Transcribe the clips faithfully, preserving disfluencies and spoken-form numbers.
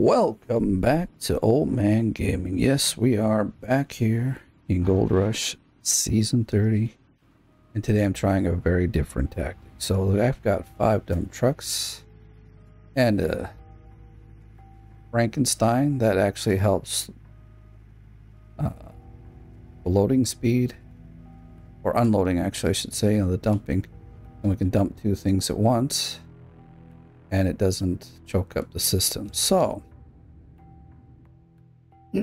Welcome back to Oldman Gaming. Yes, we are back here in Gold Rush Season thirty. And today I'm trying a very different tactic. So I've got five dump trucks and a Frankenstein that actually helps uh, the loading speed, or unloading actually I should say, on the dumping. And we can dump two things at once, and it doesn't choke up the system. So oh,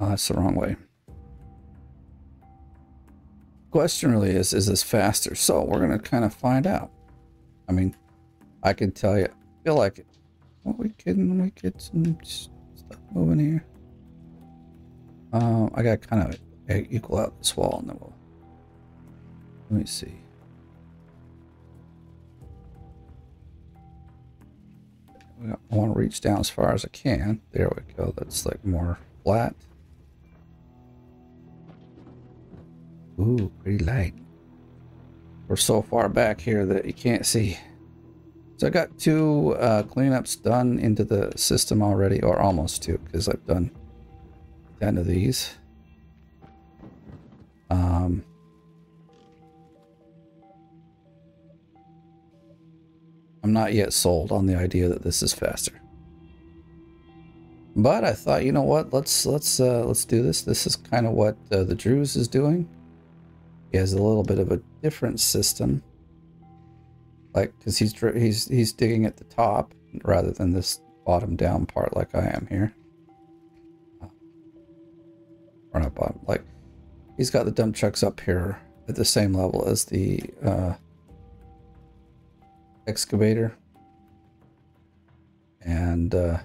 that's the wrong way. Question really is, is this faster? So we're gonna kind of find out. I mean, I can tell you, I feel like it. Well, we can we get some stuff moving here. Um, I gotta kind of equal out this wall, and then we'll. Let me see. I want to reach down as far as I can. There we go. That's like more flat. Ooh, pretty light. We're so far back here that you can't see. So I got two uh, cleanups done into the system already, or almost two, because I've done ten of these. Um. I'm not yet sold on the idea that this is faster, but I thought, you know what, let's let's uh, let's do this. This is kind of what uh, the Drews is doing. He has a little bit of a different system, like because he's he's he's digging at the top rather than this bottom down part like I am here. Or not bottom, like he's got the dump trucks up here at the same level as the. Uh, excavator and uh,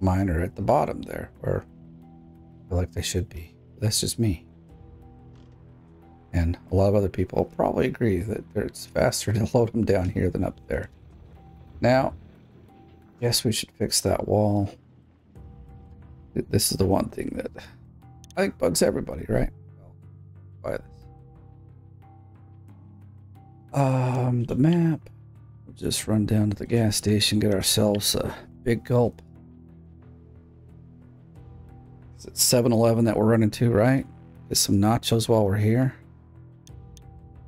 mine are at the bottom there, where I feel like they should be. That's just me, and a lot of other people probably agree that it's faster to load them down here than up there. Now, yes, we should fix that wall. This is the one thing that I think bugs everybody, right? Buy this. Um, the map. Just run down to the gas station, get ourselves a big gulp. Is it seven eleven that we're running to, right? Get some nachos while we're here.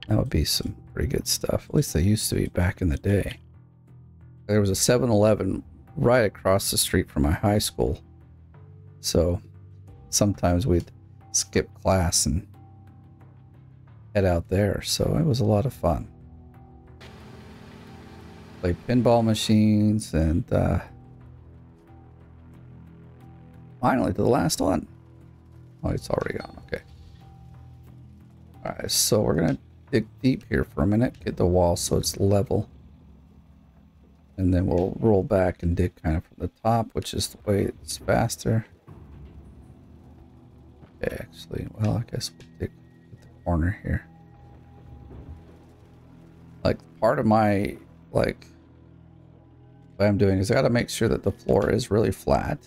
That would be some pretty good stuff. At least they used to be back in the day. There was a seven eleven right across the street from my high school. So sometimes we'd skip class and head out there. So it was a lot of fun. Like pinball machines, and uh, finally to the last one. Oh, it's already gone. Okay. All right, so we're gonna dig deep here for a minute, get the wall so it's level, and then we'll roll back and dig kind of from the top, which is the way it's faster. Okay, actually, well, I guess we'll dig at the corner here. Like part of my like. What I'm doing is I gotta make sure that the floor is really flat,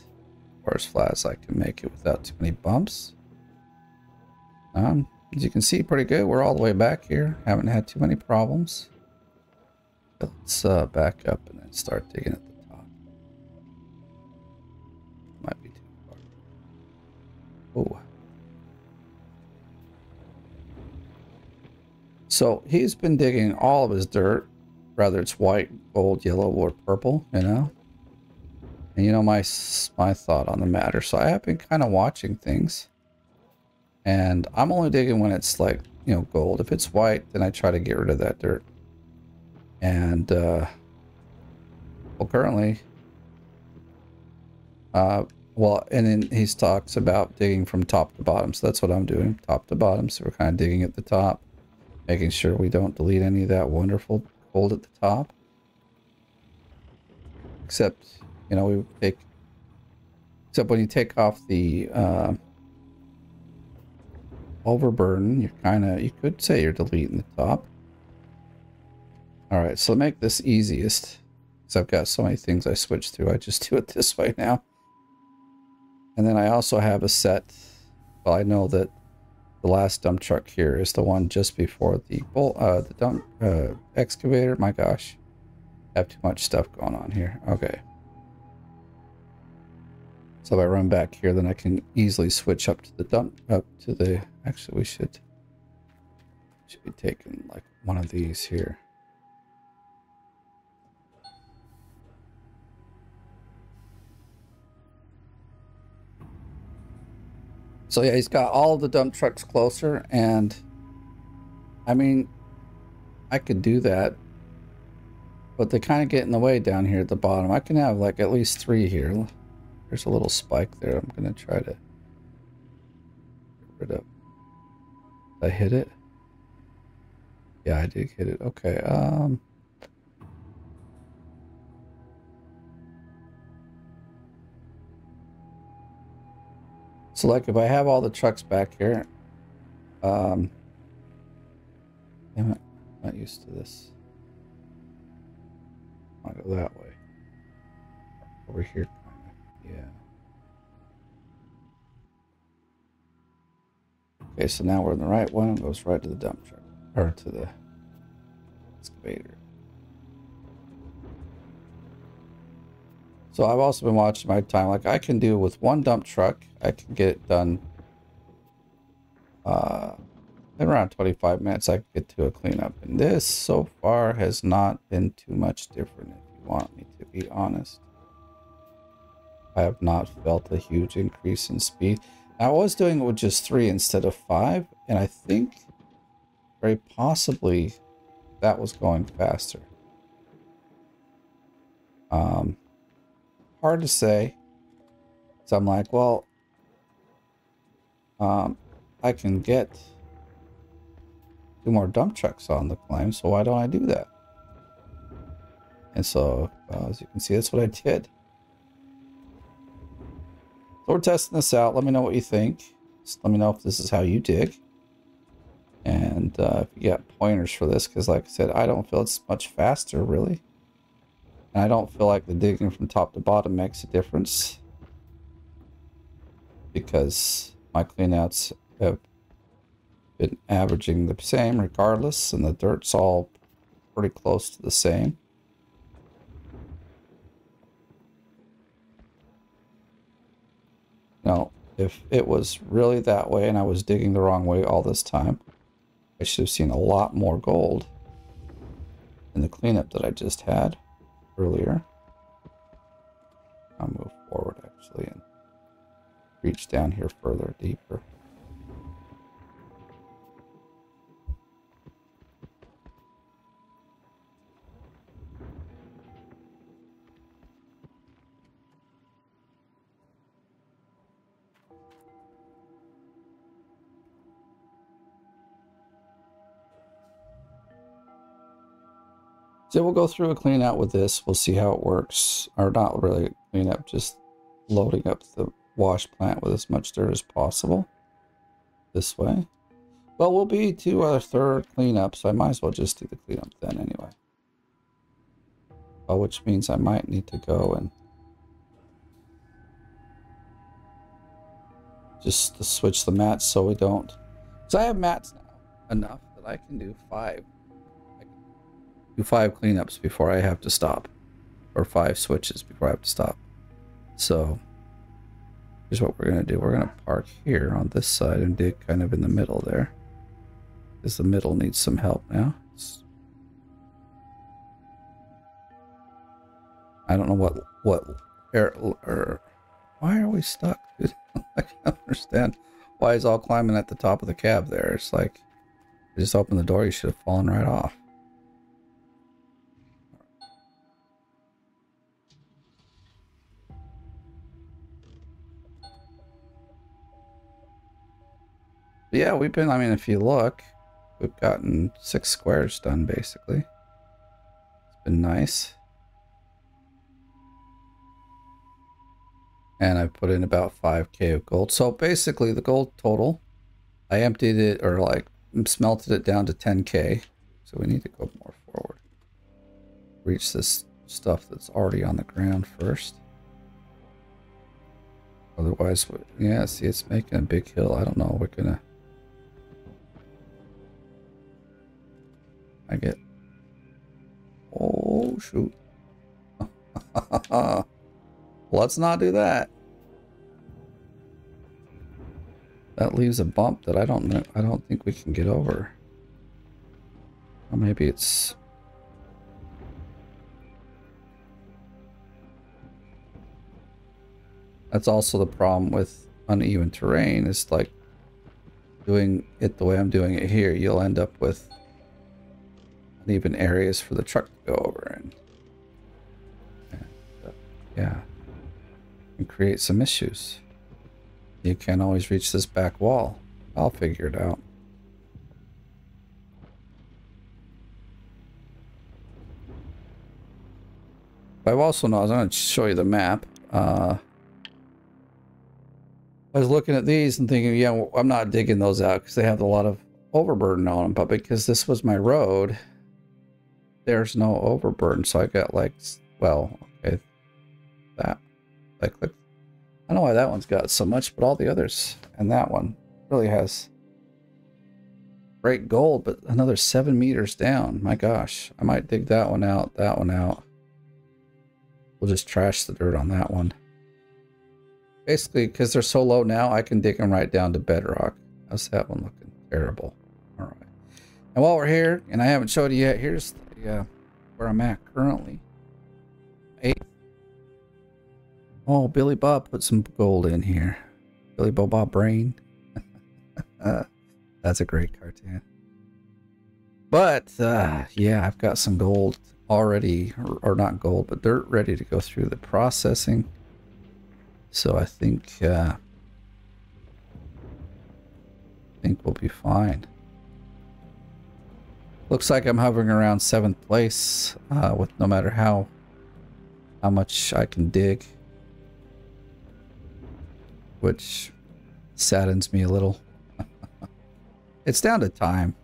or as flat as I can make it without too many bumps. Um, as you can see, pretty good. We're all the way back here. Haven't had too many problems. But let's uh, back up and then start digging at the top. Might be too far. Oh. So he's been digging all of his dirt. Rather it's white, gold, yellow, or purple, you know? And you know my my thought on the matter. So I have been kind of watching things. And I'm only digging when it's like, you know, gold. If it's white, then I try to get rid of that dirt. And, uh, well, currently, uh, well, and then he talks about digging from top to bottom. So that's what I'm doing, top to bottom. So we're kind of digging at the top, making sure we don't delete any of that wonderful gold at the top, except you know we take except when you take off the uh, overburden, you're kind of, you could say you're deleting the top. All right, so to make this easiest, because I've got so many things I switch through, I just do it this way now. And then I also have a set. Well, I know that the last dump truck here is the one just before the bull, uh, the dump uh, excavator. My gosh, I have too much stuff going on here. Okay, So if I run back here, then I can easily switch up to the dump, up to the, actually we should, should be taking like one of these here. So yeah, he's got all the dump trucks closer, and I mean, I could do that, but they kind of get in the way down here at the bottom. I can have like at least three here. There's a little spike there. I'm going to try to get rid of. Did I hit it? Yeah, I did hit it. Okay. Um, so like if I have all the trucks back here, um, damn it, I'm not used to this. I'll go that way. Over here. Yeah. Okay, so now we're in the right one. It goes right to the dump truck, or to the excavator. So I've also been watching my time. Like I can do with one dump truck, I can get it done. Uh, in around twenty-five minutes, I can get to a cleanup. And this so far has not been too much different, if you want me to be honest. I have not felt a huge increase in speed. I was doing it with just three instead of five, and I think very possibly that was going faster. Um, hard to say. So I'm like, well, um, I can get two more dump trucks on the claim, so why don't I do that? And so, uh, as you can see, that's what I did. So we're testing this out. Let me know what you think. Just let me know if this is how you dig. And uh, if you got pointers for this, because like I said, I don't feel it's much faster, really. And I don't feel like the digging from top to bottom makes a difference, because my cleanouts have been averaging the same regardless, and the dirt's all pretty close to the same. Now, if it was really that way and I was digging the wrong way all this time, I should have seen a lot more gold in the cleanup that I just had earlier. I'll move forward actually and reach down here further, deeper. So we'll go through a clean out with this. We'll see how it works. Or not really clean up, just loading up the wash plant with as much dirt as possible. This way. Well, we'll be to our third cleanup, so I might as well just do the cleanup then anyway. Well, which means I might need to go and just to switch the mats so we don't. So I have mats now enough that I can do five. Do five cleanups before I have to stop, or five switches before I have to stop. So here's what we're gonna do. We're gonna park here on this side and dig kind of in the middle there, because the middle needs some help now. I don't know what what er, er, why are we stuck? I can't understand why he's all climbing at the top of the cab there. It's like I just opened the door. You should have fallen right off. Yeah, we've been, I mean, if you look, we've gotten six squares done, basically. It's been nice. And I put in about five K of gold. So basically, the gold total, I emptied it, or like, smelted it down to ten K. So we need to go more forward. Reach this stuff that's already on the ground first. Otherwise, we, yeah, see, it's making a big hill. I don't know, we're gonna... I get, oh shoot. Let's not do that. That leaves a bump that I don't know, I don't think we can get over. Or maybe it's... That's also the problem with uneven terrain. It's like doing it the way I'm doing it here. You'll end up with uneven areas for the truck to go over and, and uh, yeah, and create some issues. You can't always reach this back wall. I'll figure it out. But I also know, I was going to show you the map. Uh, I was looking at these and thinking, yeah, well, I'm not digging those out because they have a lot of overburden on them. But because this was my road, there's no overburden. So I got like, well, okay, that. I clicked. I don't know why that one's got so much, but all the others and that one really has great gold, but another seven meters down. My gosh, I might dig that one out, that one out. We'll just trash the dirt on that one. Basically, because they're so low now, I can dig them right down to bedrock. How's that one looking? Terrible. All right. And while we're here, and I haven't showed you yet, here's the, uh, where I'm at currently. Eight. Oh, Billy Bob put some gold in here. Billy Bob Bob Brain. That's a great cartoon. But, uh, yeah, I've got some gold already, or, or not gold, but dirt ready to go through the processing. So I think, uh, I think we'll be fine. Looks like I'm hovering around seventh place, uh, with no matter how, how much I can dig. Which saddens me a little. It's down to time.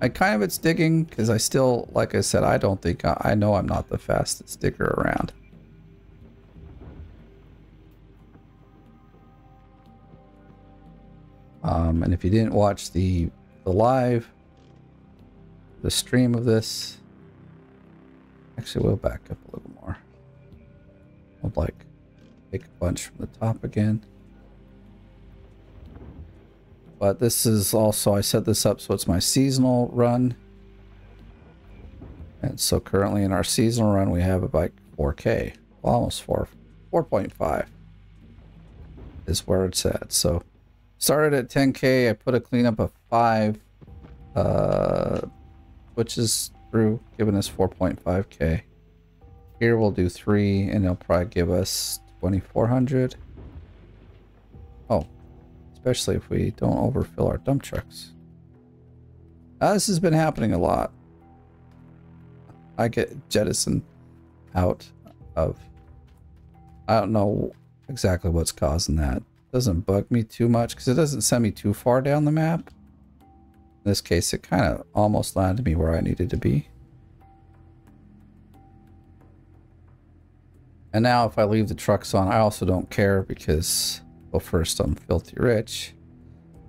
I kind of it's digging because I still, like I said, I don't think I, I know I'm not the fastest digger around. Um, and if you didn't watch the the live, the stream of this, actually we'll back up a little more. I'll like take a bunch from the top again. But this is also, I set this up so it's my seasonal run. And so currently in our seasonal run, we have about four K, well, almost four, four point five is where it's at. So started at ten K, I put a cleanup of five, uh, which is through giving us four point five K. Here we'll do three and it'll probably give us twenty-four hundred. Oh, especially if we don't overfill our dump trucks. Now, this has been happening a lot. I get jettisoned out of, I don't know exactly what's causing that. It doesn't bug me too much because it doesn't send me too far down the map. In this case, it kind of almost landed me where I needed to be. And now if I leave the trucks on, I also don't care because, well, first, I'm filthy rich.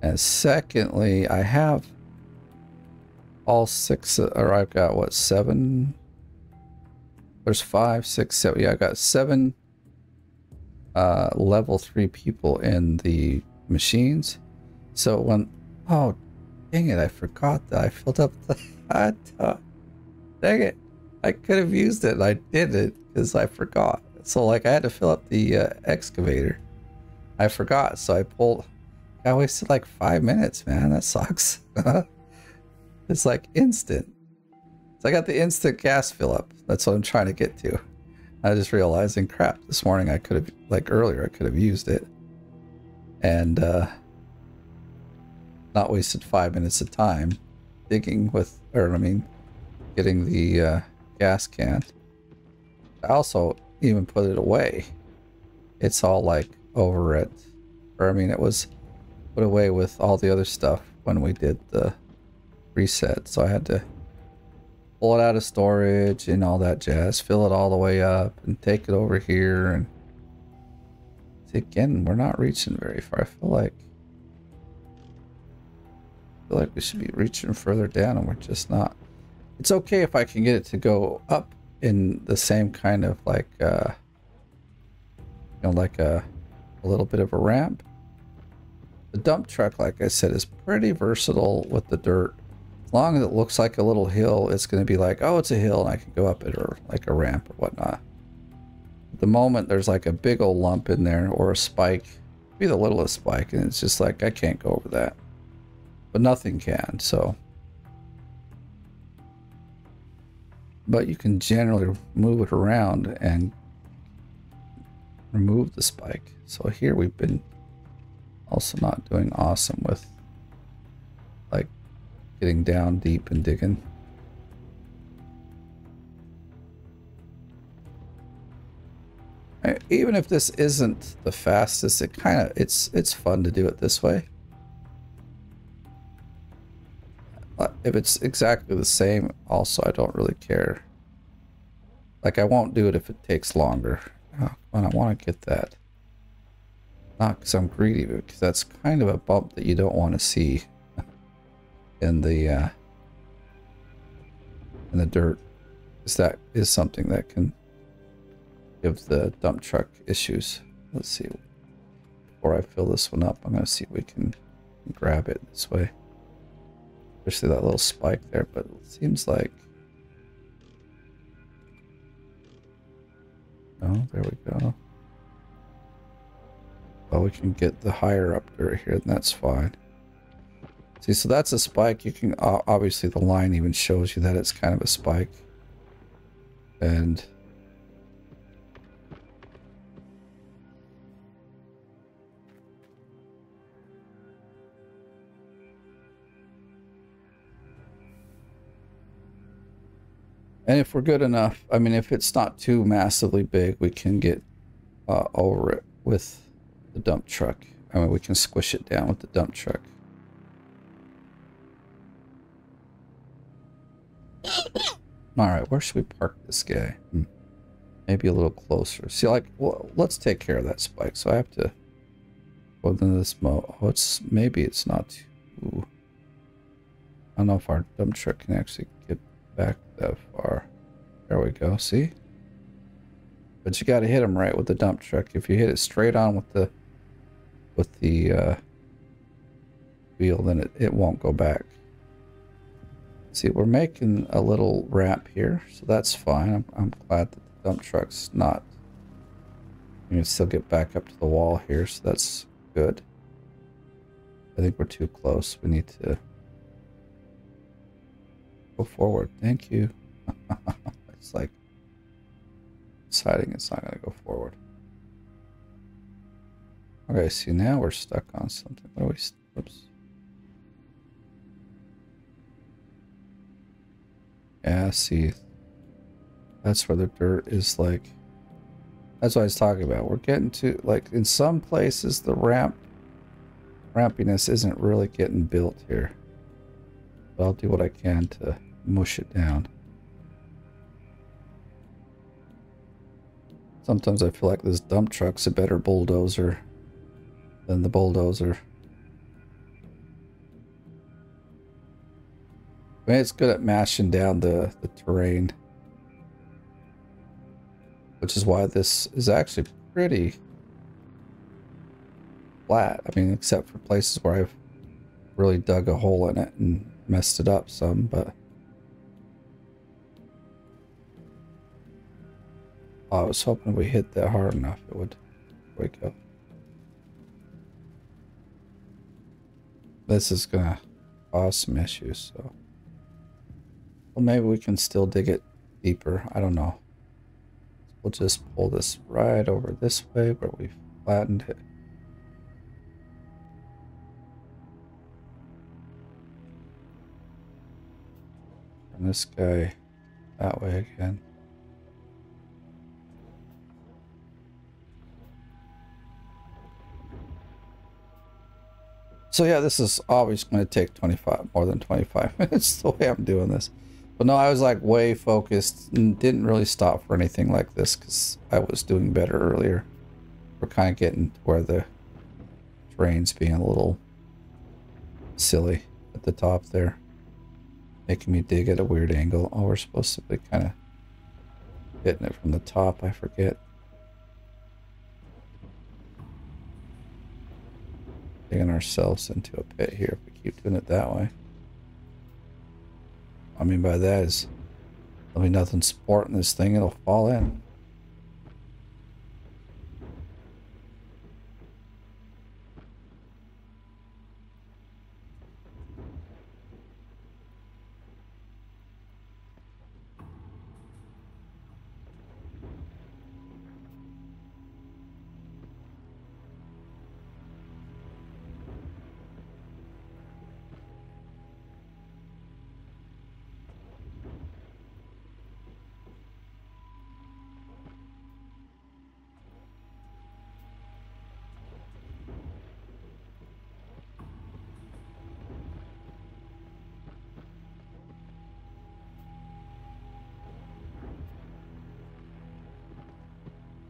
And secondly, I have all six, or I've got what, seven? There's five, six, seven. Yeah, I got seven uh, level three people in the machines. So when, oh, dang it, I forgot that I filled up the hot tub. Dang it, I could have used it and I didn't because I forgot. So like I had to fill up the uh, excavator. I forgot, so I pulled. I wasted like five minutes, man. That sucks. It's like instant. So I got the instant gas fill up. That's what I'm trying to get to. I was just realizing, crap. This morning I could have, like earlier, I could have used it, and uh, not wasted five minutes of time digging with, or I mean, getting the uh, gas can. I also even put it away. It's all like over it, or I mean it was put away with all the other stuff when we did the reset, so I had to pull it out of storage and all that jazz, fill it all the way up and take it over here. And again, we're not reaching very far. I feel like I feel like we should be reaching further down and we're just not. It's okay if I can get it to go up in the same kind of like uh you know like a a little bit of a ramp. The dump truck, like I said, is pretty versatile with the dirt. As long as it looks like a little hill, it's going to be like, oh, it's a hill and I can go up it, or like a ramp or whatnot. At the moment, there's like a big old lump in there or a spike, be the littlest spike, and it's just like, I can't go over that. But nothing can, so. But you can generally move it around and remove the spike. So here we've been also not doing awesome with like getting down deep and digging. Even if this isn't the fastest, it kind of it's it's fun to do it this way. If it's exactly the same, also I don't really care. Like I won't do it if it takes longer. Oh, come on, I want to get that. Not because I'm greedy, but because that's kind of a bump that you don't want to see in the uh, in the dirt. Because that is something that can give the dump truck issues. Let's see. Before I fill this one up, I'm going to see if we can grab it this way. Especially that little spike there, but it seems like... Oh, there we go. Well, we can get the higher up dirt here, and that's fine. See, so that's a spike. You can... Obviously, the line even shows you that it's kind of a spike. And... And if we're good enough, I mean, if it's not too massively big, we can get uh, over it with the dump truck. I mean, we can squish it down with the dump truck. All right, where should we park this guy? Hmm. Maybe a little closer. See, like, well, let's take care of that spike. So I have to go into this mode. Oh, it's, maybe it's not too... I don't know if our dump truck can actually get back that far. There we go. See, but you got to hit them right with the dump truck. If you hit it straight on with the with the uh, wheel, then it, it won't go back. See, we're making a little ramp here, so that's fine. I'm, I'm glad that the dump truck's not... You can still get back up to the wall here, so that's good. I think we're too close. We need to go forward. Thank you. It's like deciding it's not going to go forward. Okay, see, now we're stuck on something. What are we... Oops. Yeah, see, that's where the dirt is like... That's what I was talking about. We're getting to, like, in some places the ramp rampiness isn't really getting built here. But I'll do what I can to mush it down. Sometimes I feel like this dump truck's a better bulldozer than the bulldozer. I mean, it's good at mashing down the, the terrain, which is why this is actually pretty flat. I mean, except for places where I've really dug a hole in it and messed it up some, but... Oh, I was hoping we hit that hard enough it would wake up. This is gonna cause some issues, so... Well, maybe we can still dig it deeper. I don't know. We'll just pull this right over this way where we flattened it. And this guy that way again. So yeah, this is obviously going to take twenty-five, more than twenty-five minutes the way I'm doing this. But no, I was like way focused and didn't really stop for anything like this because I was doing better earlier. We're kind of getting where the terrain's being a little silly at the top there. Making me dig at a weird angle. Oh, we're supposed to be kind of hitting it from the top. I forget. digging ourselves into a pit here if we keep doing it that way. I mean by that is there'll be nothing supporting this thing, it'll fall in.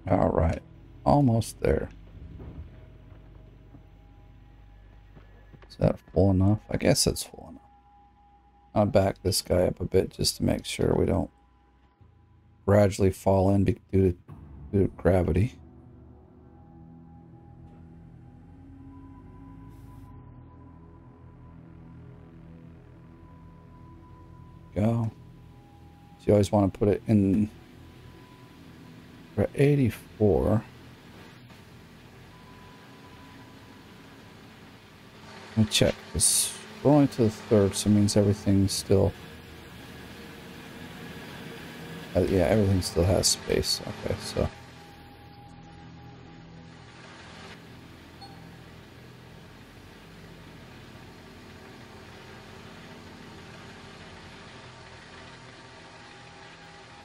All right, almost there. Is that full enough? I guess it's full enough. I'll back this guy up a bit just to make sure we don't gradually fall in due to, due to gravity. Go. So you always want to put it in. We're at eighty-four. Let me check. It's going to the third, so it means everything's still. Uh, yeah, everything still has space. Okay, so.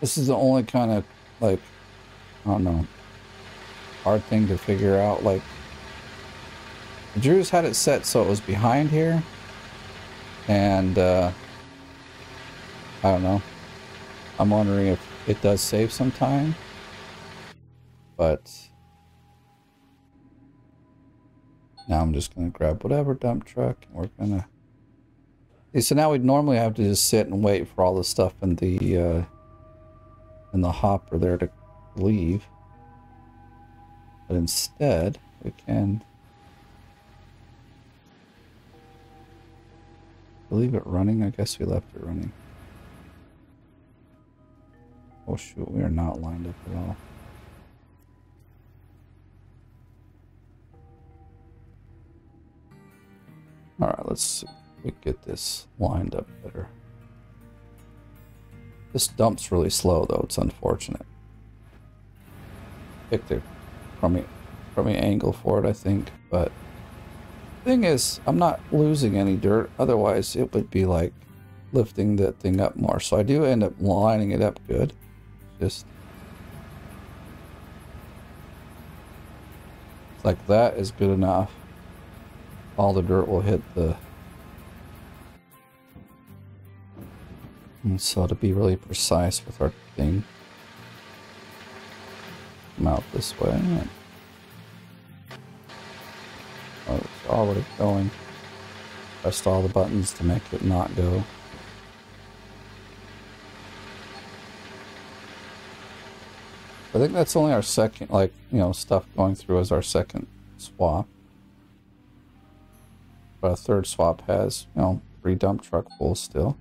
This is the only kind of, like, I don't know, hard thing to figure out. Like, Drew's had it set so it was behind here, and uh, I don't know, I'm wondering if it does save some time, but now I'm just going to grab whatever dump truck, and we're going to, so now we'd normally have to just sit and wait for all the stuff in the, uh, in the hopper there to leave, but instead we can leave it running. I guess we left it running. Oh shoot, we are not lined up at all. All right, let's see if we get this lined up better. This dump's really slow though, it's unfortunate. Pick the crummy, crummy angle for it, I think. But the thing is, I'm not losing any dirt. Otherwise, it would be like lifting that thing up more. So I do end up lining it up good. Just like that is good enough. All the dirt will hit the. And so to be really precise with our thing. Out this way. Oh, it's already going. Pressed all the buttons to make it not go. I think that's only our second, like, you know, stuff going through is our second swap. But our third swap has, you know, three dump truck full still.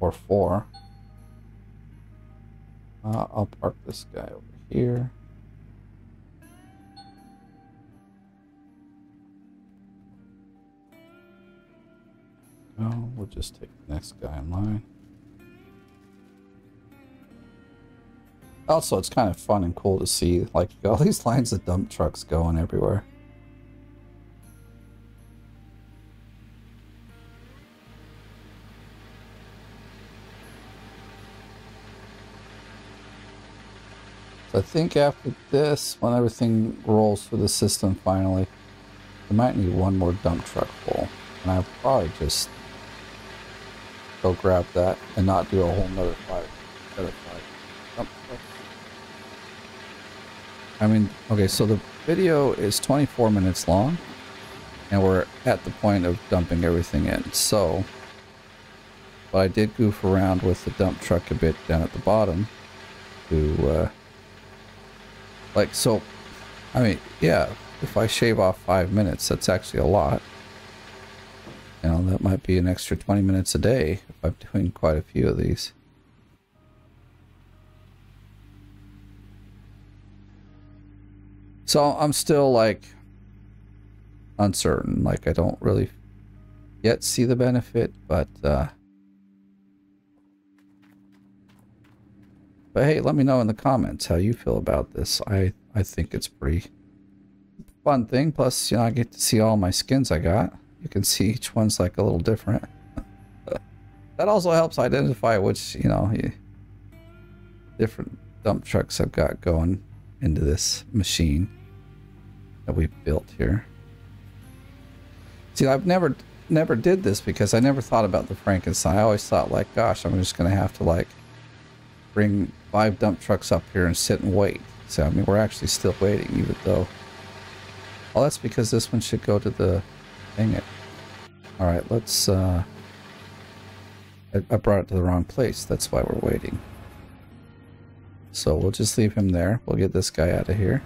Or four. Uh, I'll park this guy over here. No, we'll just take the next guy in line. Also, it's kind of fun and cool to see, like, you got all these lines of dump trucks going everywhere. So I think after this, when everything rolls through the system finally, we might need one more dump truck full. And I'll probably just go grab that and not do a whole nother fight. Another fight. Dump truck. I mean, okay, so the video is twenty-four minutes long, and we're at the point of dumping everything in. So, but I did goof around with the dump truck a bit down at the bottom to, uh, like, so, I mean, yeah, if I shave off five minutes, that's actually a lot. You know, that might be an extra twenty minutes a day if I'm doing quite a few of these. So I'm still like uncertain, like I don't really yet see the benefit, but uh, but hey, let me know in the comments how you feel about this. I, I think it's pretty fun thing. Plus, you know, I get to see all my skins I got. You can see each one's like a little different. That also helps identify which, you know, different dump trucks I've got going into this machine that we've built here. See, I've never never did this because I never thought about the Frankenstein. I always thought like, gosh, I'm just gonna have to like bring five dump trucks up here and sit and wait. So I mean, we're actually still waiting, even though. Oh, that's because this one should go to the thing. It. All right, let's. Uh, I, I brought it to the wrong place. That's why we're waiting. So we'll just leave him there. We'll get this guy out of here.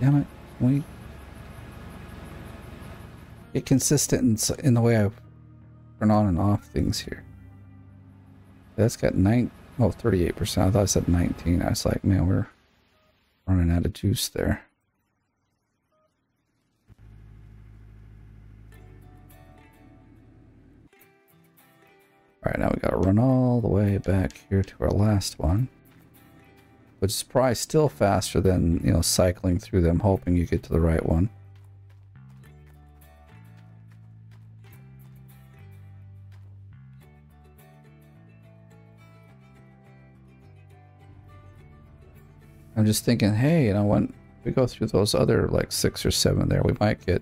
Damn it! Can we get consistent in, in the way I turn on and off things here. That's got nine, oh, thirty-eight percent. I thought I said nineteen. I was like, man, we're running out of juice there. All right, now we gotta run all the way back here to our last one, which is probably still faster than, you know, cycling through them, hoping you get to the right one. I'm just thinking, hey, you know, when we go through those other like six or seven there, we might get,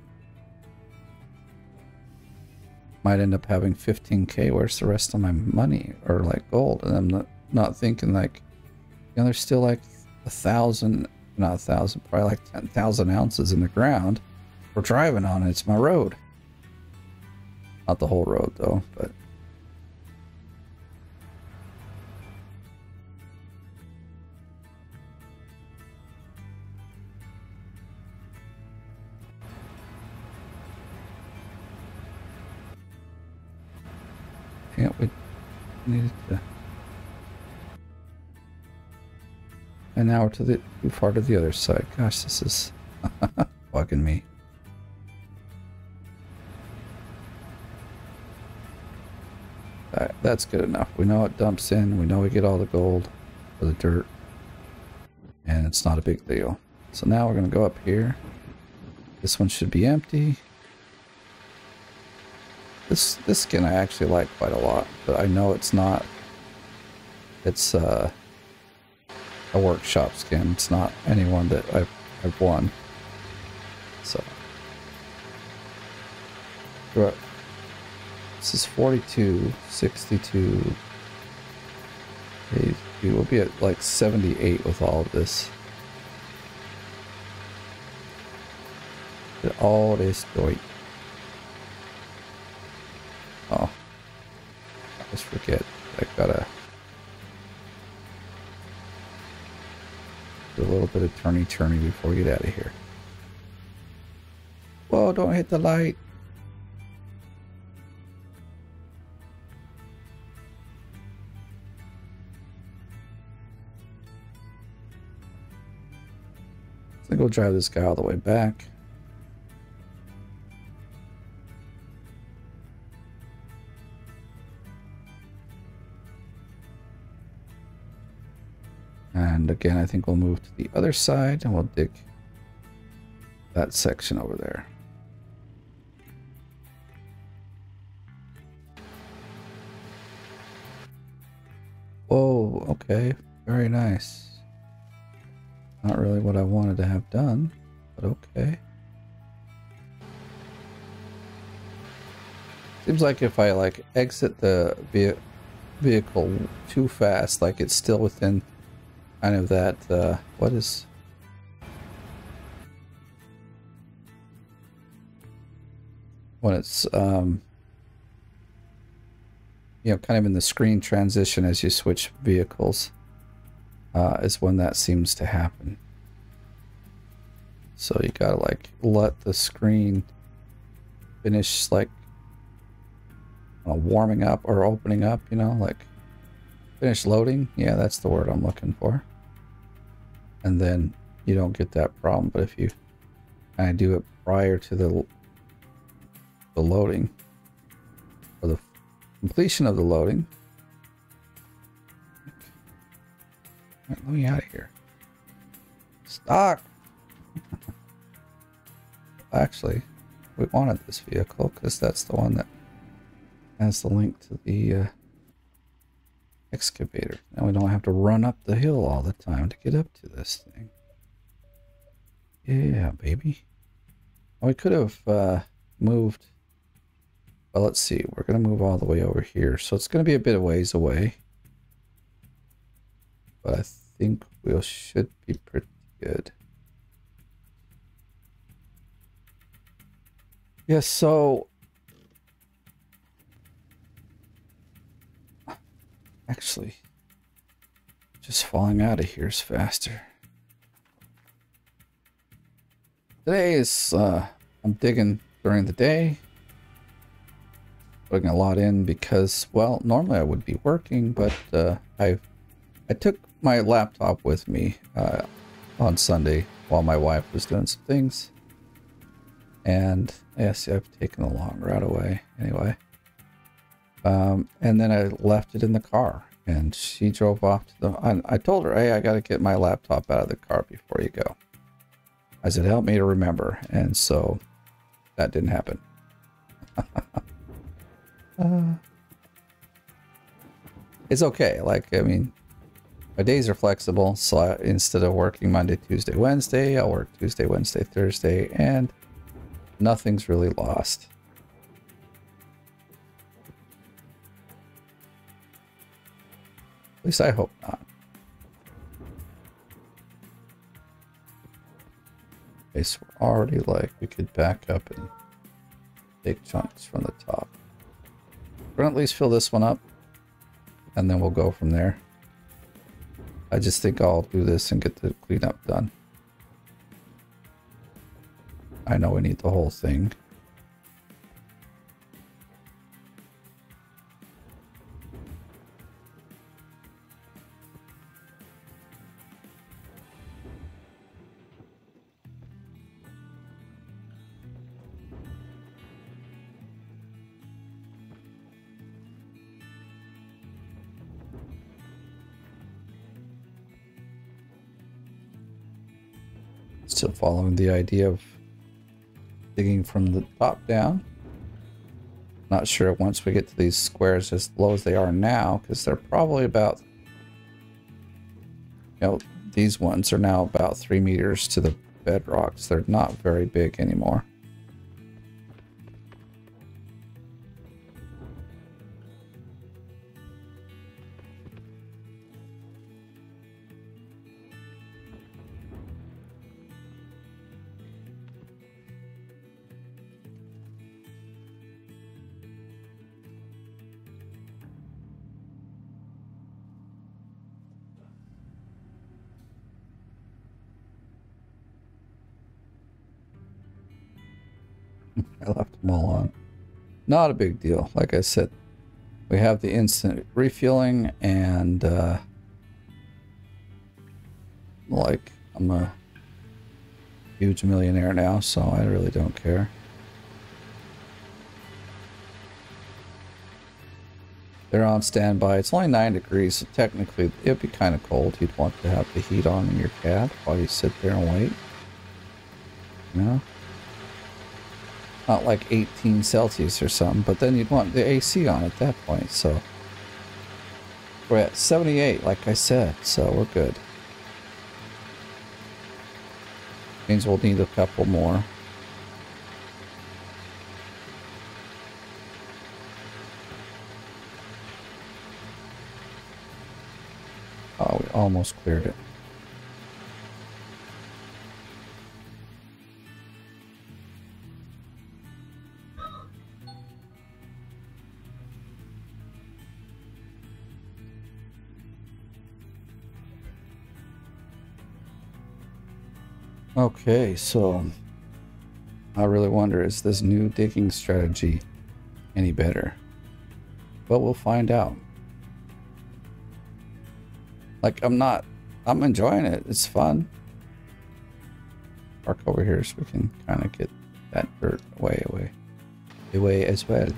might end up having fifteen K. Where's the rest of my money or like gold? And I'm not, not thinking like, you know, there's still like a thousand, not a thousand, probably like ten thousand ounces in the ground. We're driving on it. It's my road. Not the whole road though, but. Yeah, we needed to. And now we're to the too far to the other side. Gosh, this is bugging me. All right, that's good enough. We know it dumps in. We know we get all the gold or the dirt, and it's not a big deal. So now we're gonna go up here. This one should be empty. This, this skin I actually like quite a lot, but I know it's not, it's uh, a workshop skin. It's not anyone that I've, I've won. So, this is forty-two, sixty-two, we will be at like seventy-eight with all of this. All this doit. Oh, I always forget. I gotta do a little bit of turny-turny before we get out of here. Whoa, don't hit the light. I think we'll drive this guy all the way back. And again, I think we'll move to the other side and we'll dig that section over there. Whoa, okay, very nice. Not really what I wanted to have done, but okay. Seems like if I like exit the ve- vehicle too fast, like it's still within kind of that, uh, what is... when it's, um, you know, kind of in the screen transition as you switch vehicles, uh, is when that seems to happen. So you gotta like let the screen finish like uh, warming up or opening up, you know, like finish loading. Yeah, that's the word I'm looking for. And then you don't get that problem. But if you kind of do it prior to the the loading or the completion of the loading. All right, let me out of here. Stop. Actually, we wanted this vehicle because that's the one that has the link to the uh, excavator. Now we don't have to run up the hill all the time to get up to this thing. Yeah, baby. Well, we could have uh, moved. Well, let's see. We're going to move all the way over here. So it's going to be a bit of ways away. But I think we should be pretty good. Yes, yeah, so actually just falling out of here is faster. Today is uh, I'm digging during the day, putting a lot in because, well, normally I would be working, but uh, I I took my laptop with me uh, on Sunday while my wife was doing some things. And yes, I've taken the long route away anyway. Um, and then I left it in the car and she drove off to the, I, I told her, hey, I got to get my laptop out of the car before you go. I said, help me to remember. And so that didn't happen. uh, it's okay. Like, I mean, my days are flexible. So I, instead of working Monday, Tuesday, Wednesday, I'll work Tuesday, Wednesday, Thursday, and nothing's really lost. At least I hope not. Okay, so we're already like, we could back up and take chunks from the top. We're gonna at least fill this one up and then we'll go from there. I just think I'll do this and get the cleanup done. I know we need the whole thing. Still following the idea of digging from the top down. Not sure once we get to these squares as low as they are now, because they're probably about, you know, these ones are now about three meters to the bedrocks. They're not very big anymore. I left them all on. Not a big deal. Like I said, we have the instant refueling and uh, like I'm a huge millionaire now, so I really don't care. They're on standby. It's only nine degrees, so technically it'd be kind of cold. You'd want to have the heat on in your cab while you sit there and wait. You know? Not like eighteen Celsius or something, but then you'd want the A C on at that point. So we're at seventy-eight, like I said, so we're good. Means we'll need a couple more. Oh, we almost cleared it. Okay, so I really wonder, is this new digging strategy any better? But we'll find out. Like, I'm not, I'm enjoying it. It's fun. Park over here so we can kind of get that dirt away, away, away as well.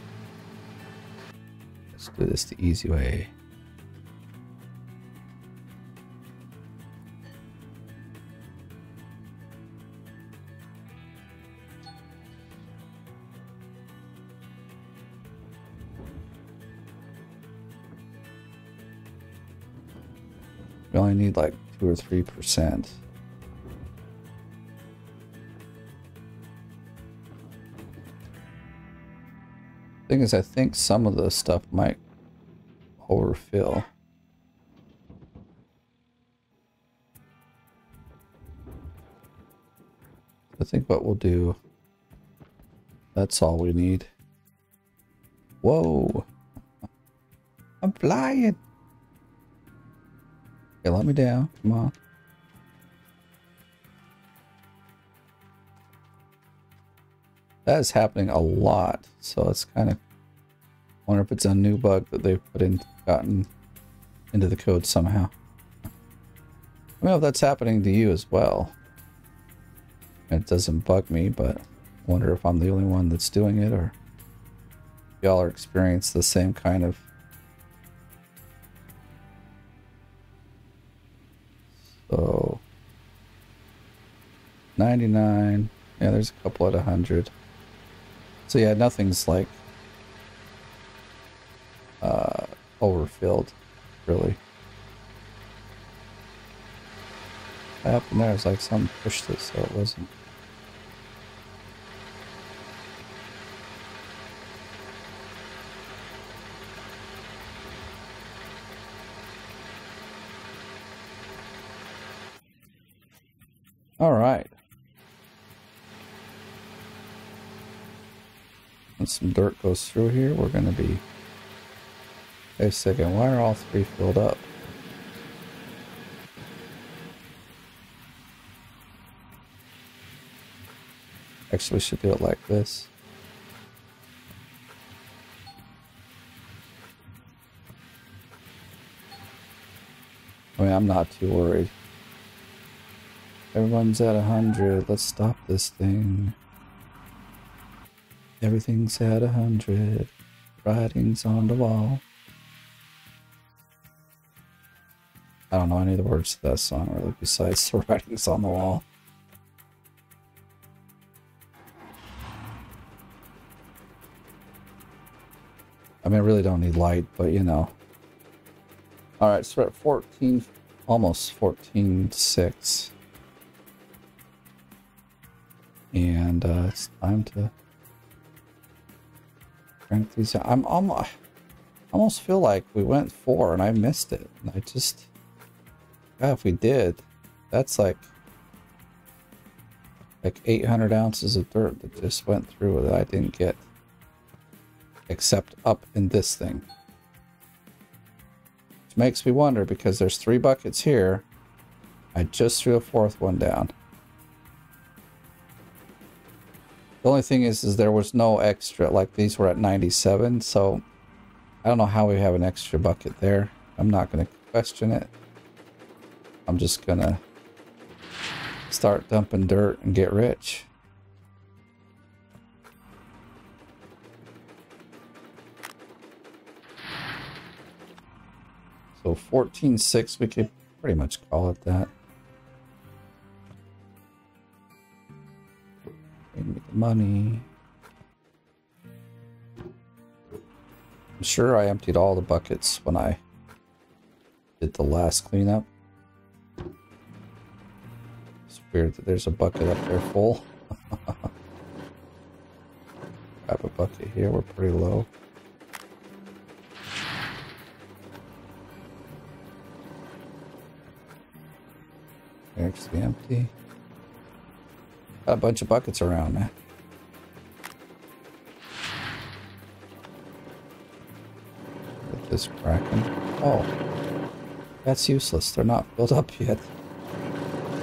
Let's do this the easy way. We only need like two or three percent. Thing is, I think some of the stuff might overfill. I think what we'll do, that's all we need. Whoa, I'm flying. Okay, let me down. Come on. That is happening a lot, so it's kind of. Wonder if it's a new bug that they've put in, gotten into the code somehow. I don't know if that's happening to you as well. It doesn't bug me, but I wonder if I'm the only one that's doing it, or y'all are experiencing the same kind of. So ninety-nine, yeah, there's a couple at one hundred. So yeah, nothing's like uh, overfilled, really. What happened there? It was like something pushed it, so it wasn't. All right. Once some dirt goes through here, we're going to be... Wait a second, why are all three filled up? Actually, we should do it like this. I mean, I'm not too worried. Everyone's at one hundred. Let's stop this thing. Everything's at one hundred. Writing's on the wall. I don't know any of the words to that song, really, besides the writing's on the wall. I mean, I really don't need light, but you know. Alright, so we're at fourteen, almost fourteen six. And uh, it's time to crank these out. I'm almost, I almost feel like we went four and I missed it. And I just, God, if we did, that's like like eight hundred ounces of dirt that just went through that I didn't get, except up in this thing. Which makes me wonder, because there's three buckets here. I just threw a fourth one down. The only thing is, is there was no extra, like these were at ninety-seven, so I don't know how we have an extra bucket there. I'm not going to question it. I'm just going to start dumping dirt and get rich. So fourteen six, we could pretty much call it that. Money. I'm sure I emptied all the buckets when I did the last cleanup. It's weird that there's a bucket up there full. Grab a bucket here, we're pretty low. Actually empty. Got a bunch of buckets around, man. Get this cracking. Oh, that's useless. They're not filled up yet.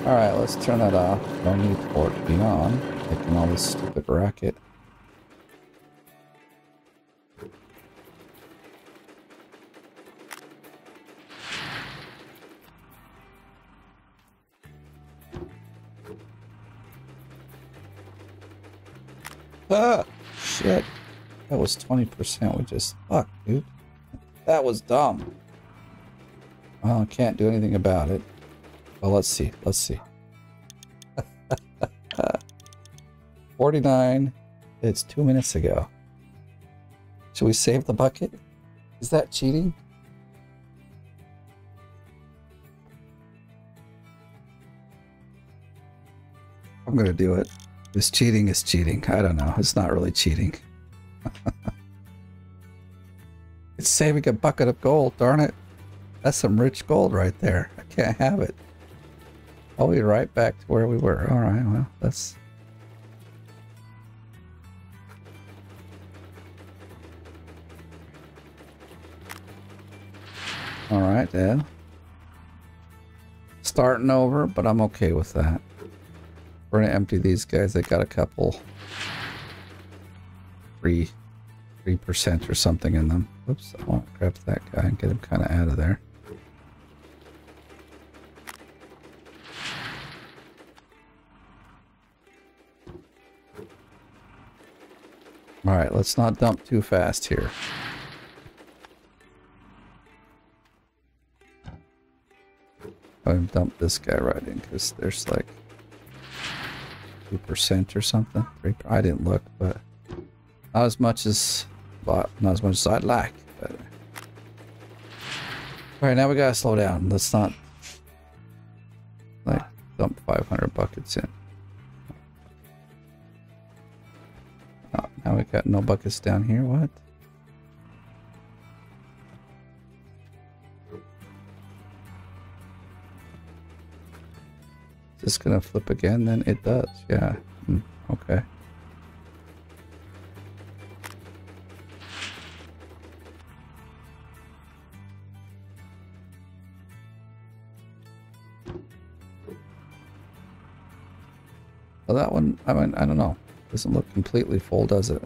Alright, let's turn that off. No need for it to be on. Making all this stupid racket. Ah! Shit. That was twenty percent. We just... Fuck, dude. That was dumb. Well, I can't do anything about it. Well, let's see. Let's see. forty-nine. It's two minutes ago. Should we save the bucket? Is that cheating? I'm gonna do it. This cheating is cheating. I don't know. It's not really cheating. It's saving a bucket of gold, darn it. That's some rich gold right there. I can't have it. I'll be right back to where we were. All right, well, that's... All right, Dad. Starting over, but I'm okay with that. We're gonna empty these guys. They got a couple, three, three percent or something in them. Oops! I want to grab that guy and get him kind of out of there. All right, let's not dump too fast here. I'm gonna dump this guy right in because there's like. two percent or something. I didn't look, but not as much as not as much as I'd like. But. All right, now we gotta slow down. Let's not like dump five hundred buckets in. Oh, now we got no buckets down here. What? Is this gonna flip again? Then it does. Yeah. Mm, okay. Well, that one. I mean, I don't know. Doesn't look completely full, does it?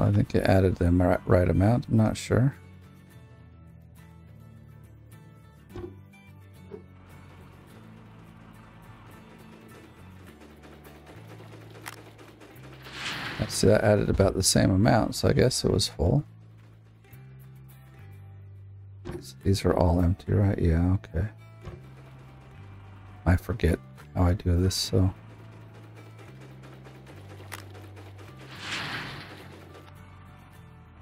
I think it added the right, right amount. I'm not sure. See, that added about the same amount, so I guess it was full. So these are all empty, right? Yeah, okay. I forget how I do this, so...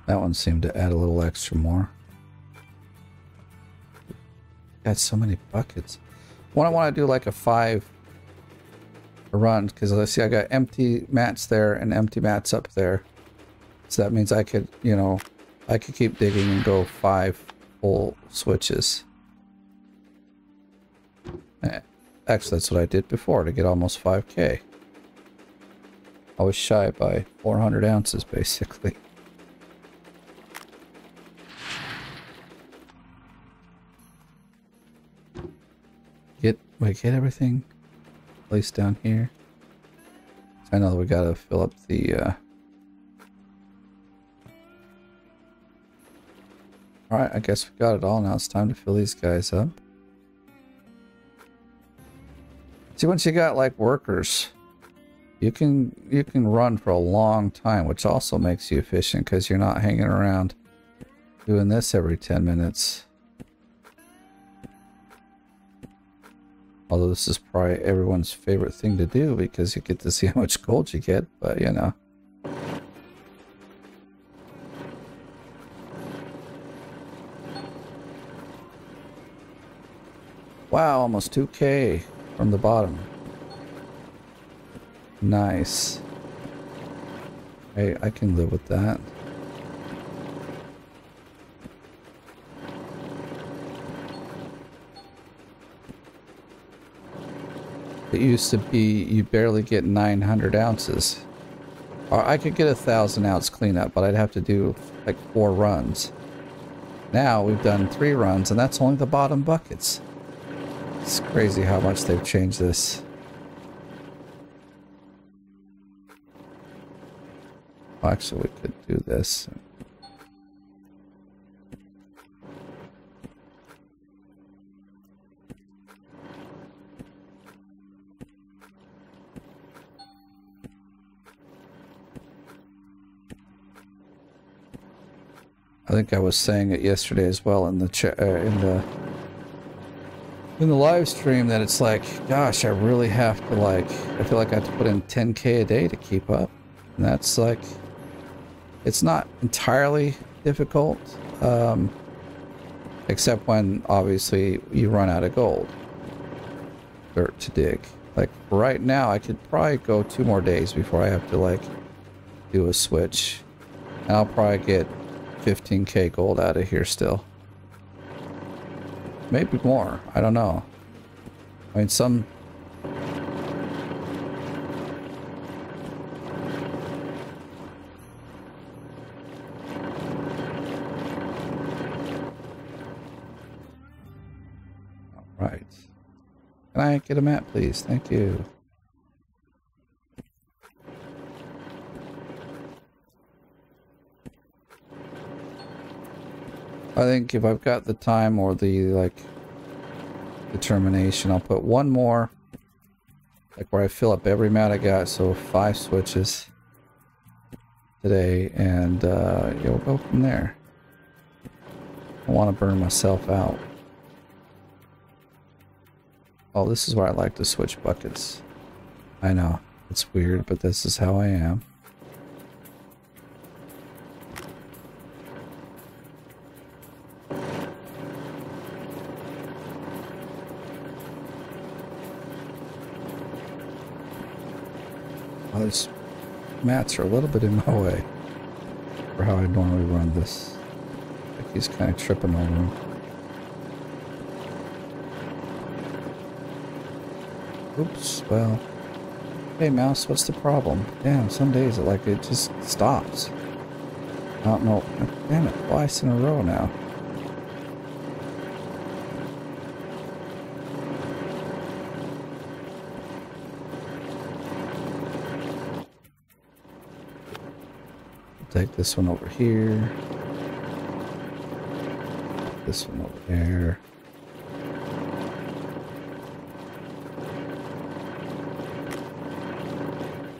That one seemed to add a little extra more. Got so many buckets. What I want to do like a five... run, because I see I got empty mats there and empty mats up there, so that means I could, you know, I could keep digging and go five full switches. Actually, that's what I did before to get almost five K. I was shy by four hundred ounces basically. Get, wait, get everything place down here. I know that we gotta fill up the uh... Alright, I guess we got it all. Now it's time to fill these guys up. See, once you got like workers, you can you can run for a long time, which also makes you efficient because you're not hanging around doing this every ten minutes. Although this is probably everyone's favorite thing to do because you get to see how much gold you get, but you know. Wow, almost two K from the bottom. Nice. Hey, I can live with that. It used to be you barely get nine hundred ounces. Or I could get a thousand ounce cleanup, but I'd have to do like four runs. Now we've done three runs, and that's only the bottom buckets. It's crazy how much they've changed this. Actually, we could do this. I think I was saying it yesterday as well in the cha uh, in the in the live stream that it's like, gosh, I really have to like. I feel like I have to put in ten K a day to keep up, and that's like. It's not entirely difficult, um, except when, obviously, you run out of gold. Dirt to dig. Like, right now, I could probably go two more days before I have to, like, do a switch. And I'll probably get fifteen K gold out of here still. Maybe more. I don't know. I mean, some... Can I get a map, please? Thank you. I think if I've got the time or the, like, determination, I'll put one more, like, where I fill up every mat I got, so five switches today, and, uh, yeah, we'll go from there. I want to burn myself out. Oh, this is where I like to switch buckets. I know, it's weird, but this is how I am. Well, these mats are a little bit in my way for how I normally run this. Like he's kind of tripping over them. Oops, well... Hey mouse, what's the problem? Damn, some days it like it just stops. I don't know... Damn it, twice in a row now. Take this one over here. This one over there.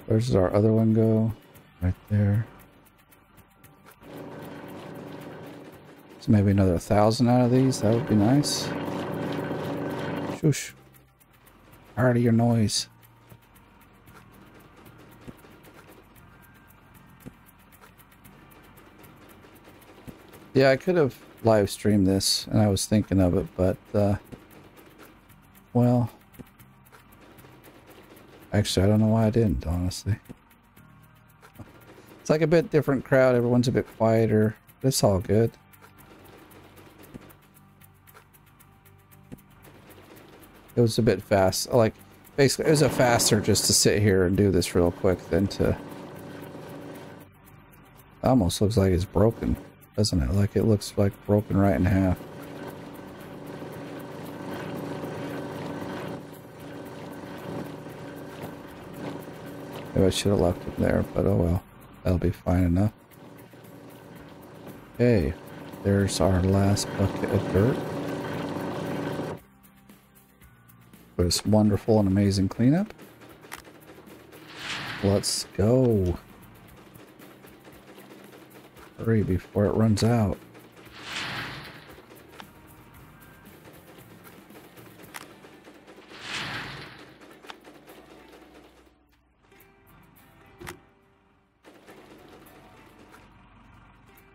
Where does our other one go? Right there. So maybe another thousand out of these. That would be nice. Shoosh. Tired of your noise. Yeah, I could have live streamed this, and I was thinking of it, but, uh, well... Actually, I don't know why I didn't, honestly. It's like a bit different crowd. Everyone's a bit quieter. But it's all good. It was a bit fast. Like, basically, it was a faster just to sit here and do this real quick than to... It almost looks like it's broken, doesn't it? Like, it looks like broken right in half. Maybe I should have left it there, but oh well. That'll be fine enough. Okay, there's our last bucket of dirt. For this wonderful and amazing cleanup. Let's go. Hurry before it runs out.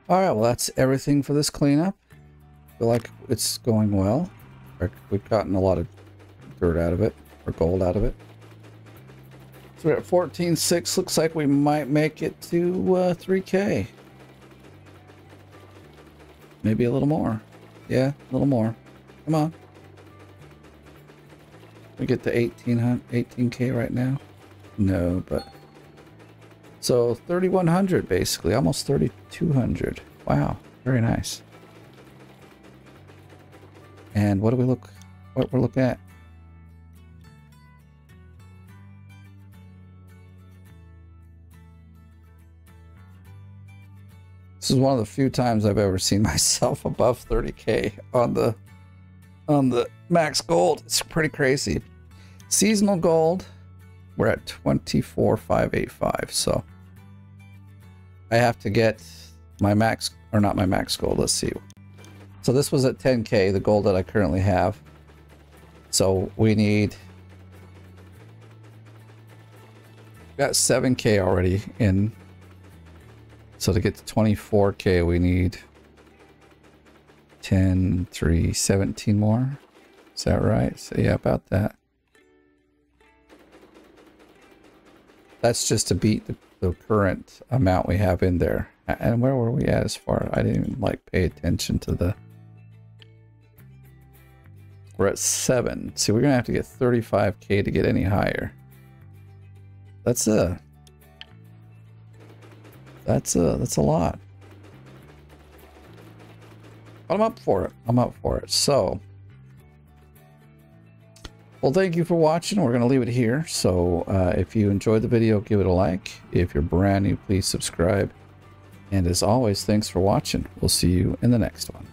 Alright, well that's everything for this cleanup. I feel like it's going well. We've gotten a lot of dirt out of it, or gold out of it. So we're at fourteen six, looks like we might make it to uh, three K. Maybe a little more. Yeah, a little more. Come on. We get to eighteen hundred, eighteen K right now? No, but... So thirty-one hundred basically, almost thirty-two hundred. Wow, very nice. And what do we look, what we're looking at? This is one of the few times I've ever seen myself above thirty K on the on the max gold. It's pretty crazy. Seasonal gold, we're at twenty-four thousand five hundred eighty-five. So I have to get my max, or not my max gold, let's see. So this was at ten K, the gold that I currently have. So we need, got seven K already in. So to get to twenty-four K, we need ten, three, seventeen more. Is that right? So yeah, about that. That's just to beat the, the current amount we have in there. And where were we at as far? I didn't even like pay attention to the... We're at seven. So we're gonna have to get thirty-five K to get any higher. That's a... That's a, that's a lot. But I'm up for it. I'm up for it. So... Well, thank you for watching. We're going to leave it here. So uh, if you enjoyed the video, give it a like. If you're brand new, please subscribe. And as always, thanks for watching. We'll see you in the next one.